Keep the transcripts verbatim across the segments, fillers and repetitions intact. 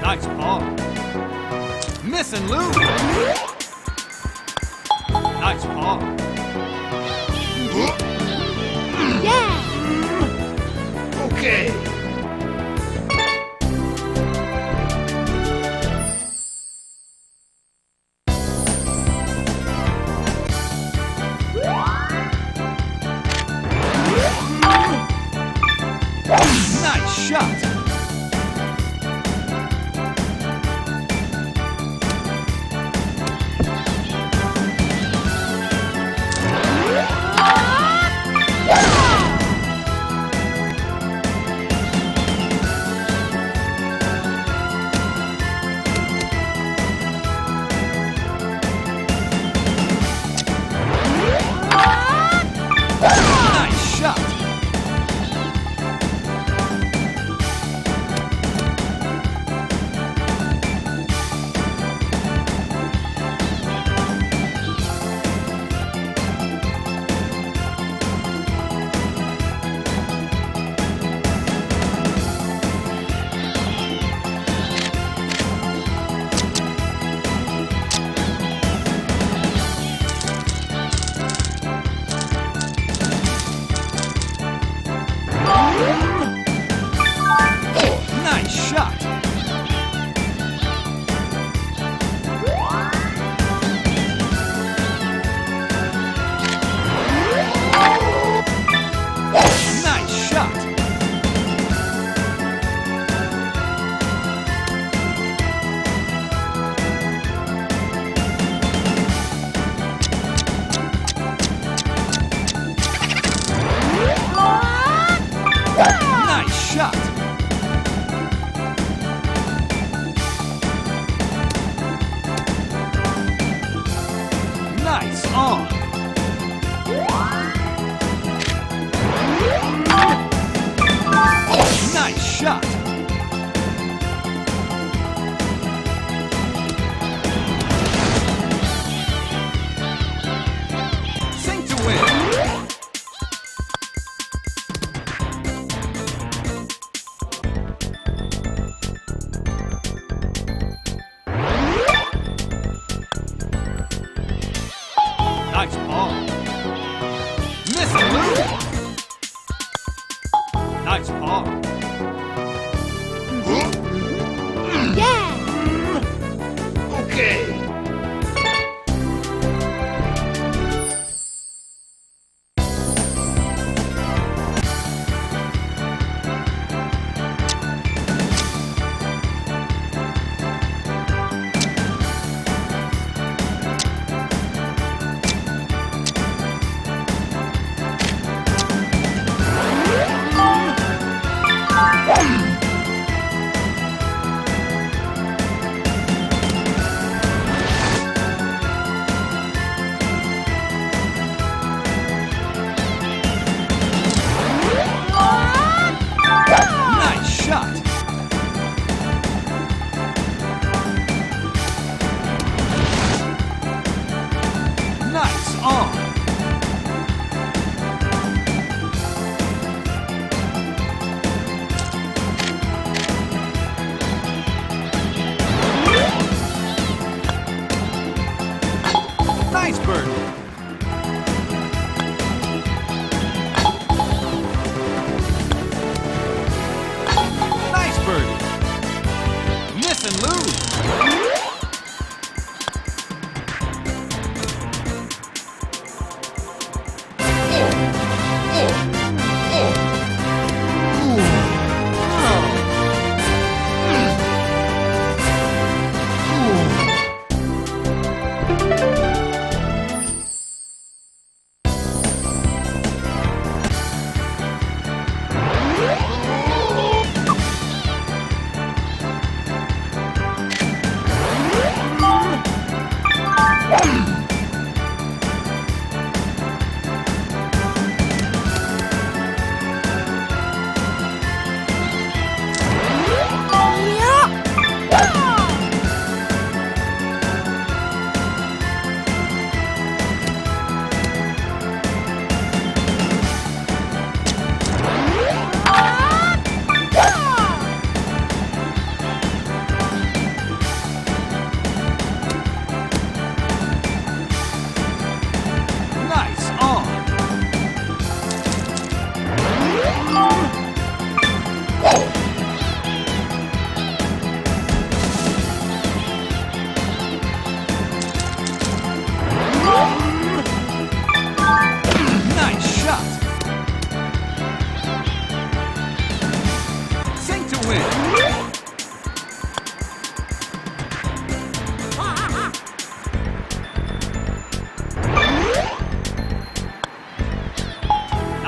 Nice ball. Missing Lou. Nice ball. Yeah. Okay.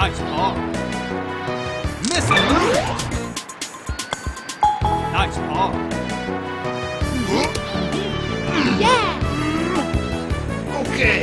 Nice ball. Miss Lou. Nice ball. Yeah. Okay.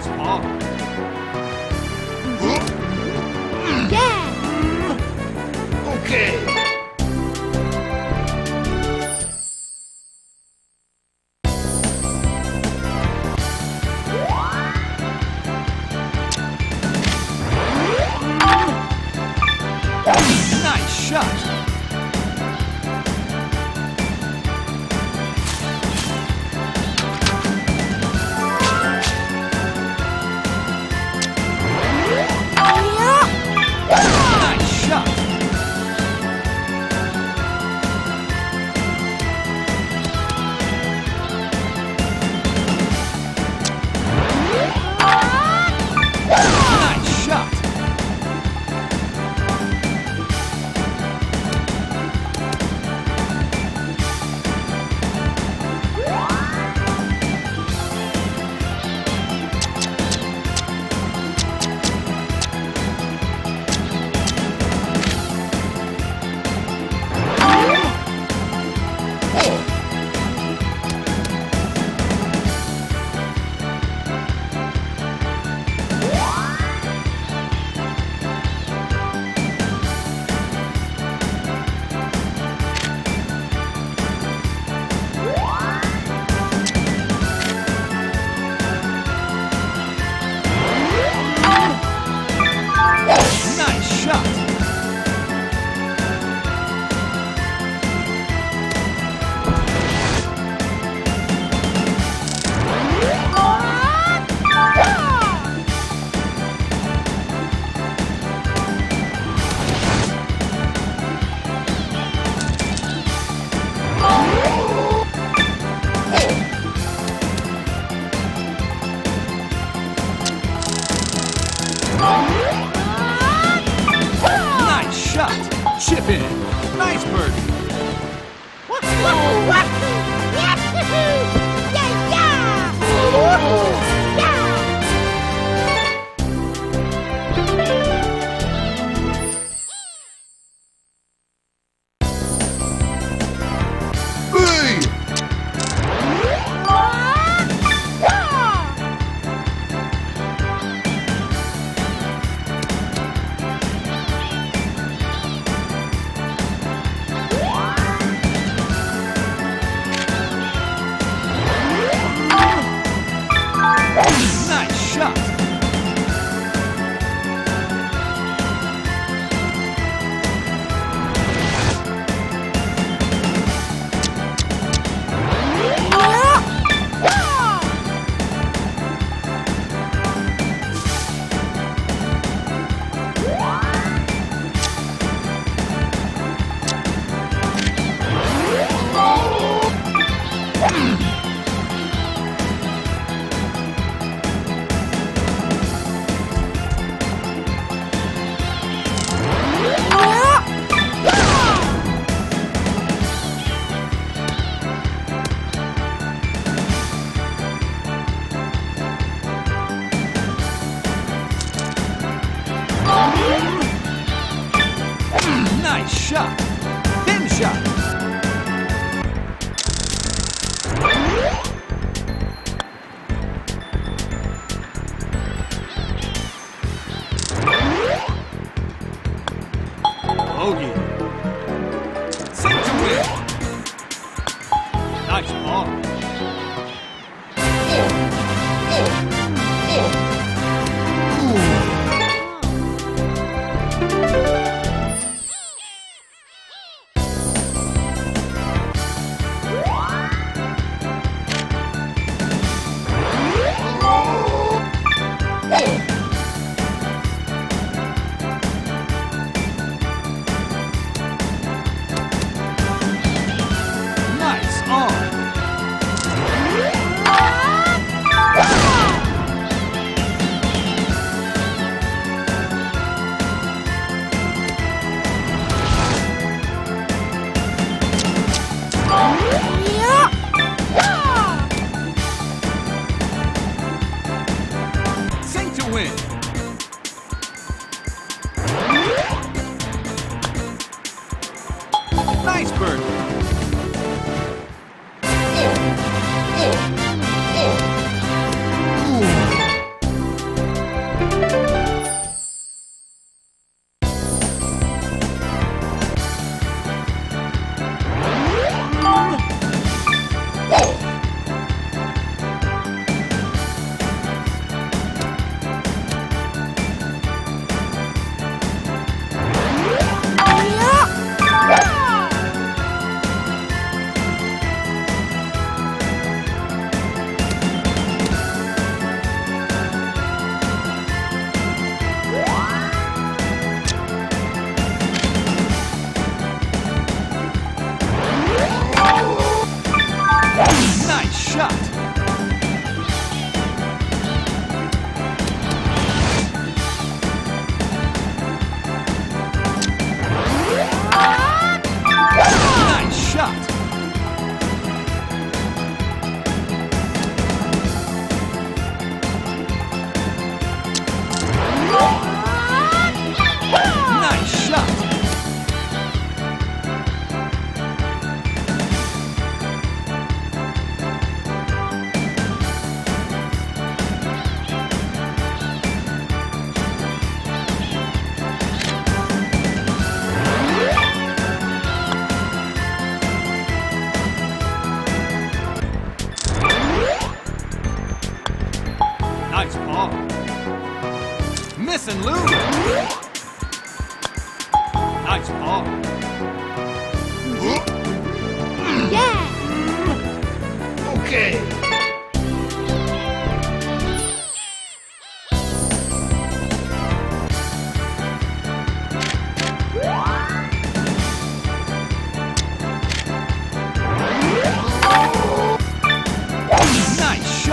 That's all. Yeah! Okay. Chip in. Nice bird. Woohoo! Woohoo! Yeah, yeah! Woohoo! Shot. Thin shot. Bogey. Set to win. Nice ball. Nice bird. Ooh. Ooh. Ooh. Nice ball. Missing Lou. Nice ball. Yeah. Okay. Nice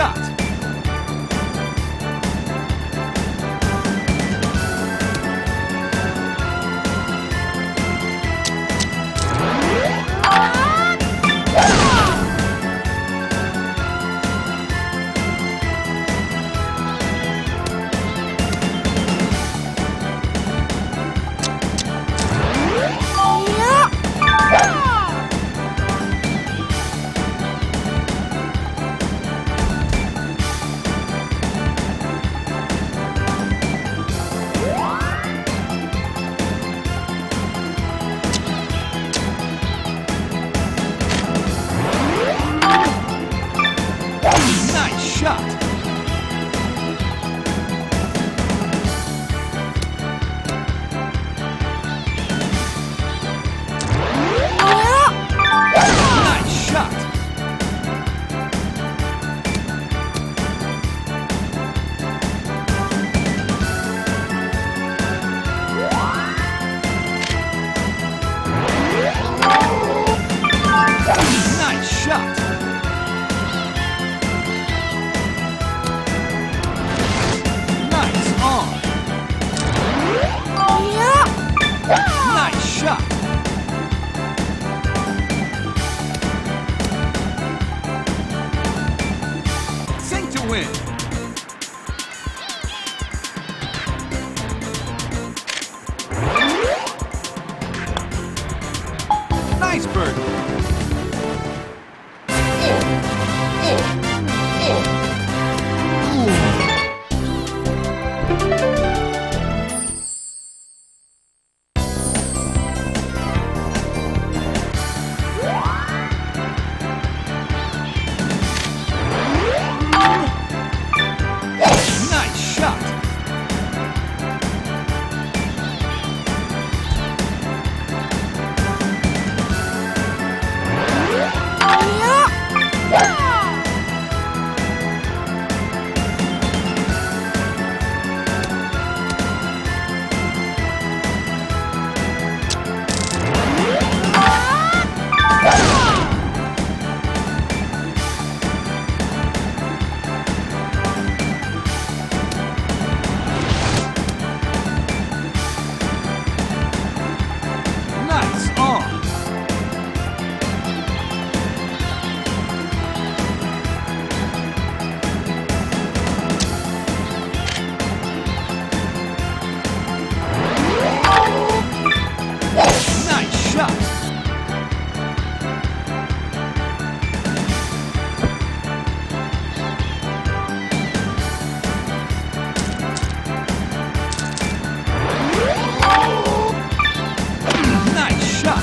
shot.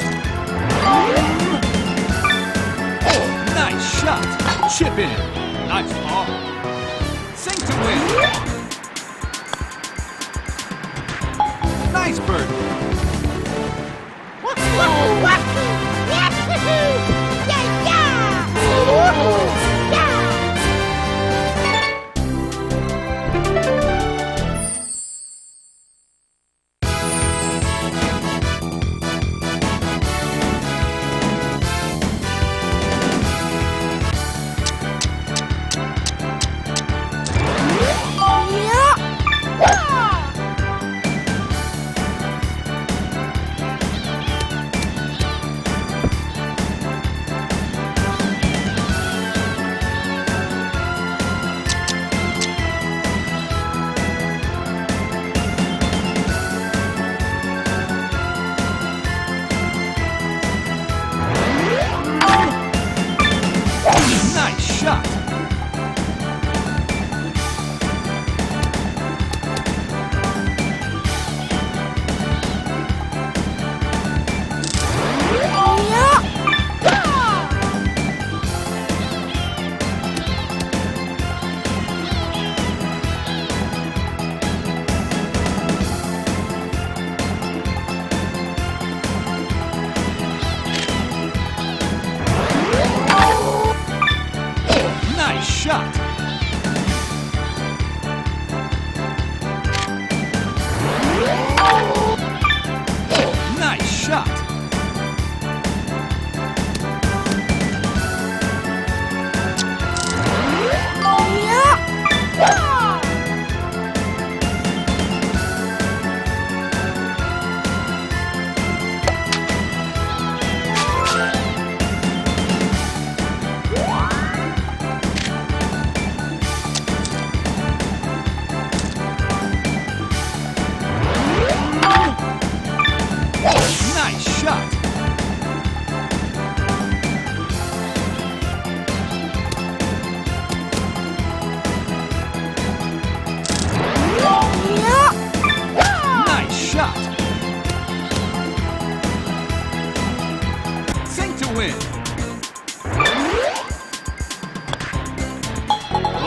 Nice bird. Chip in. Nice ball. Sink to win. Nice bird. What's whoa, whoa. Yeah, yeah. Whoa.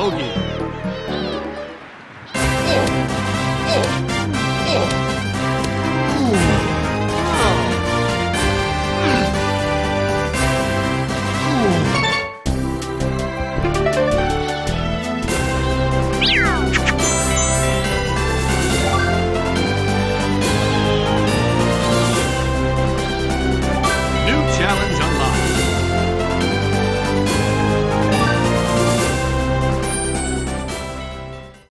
bogey.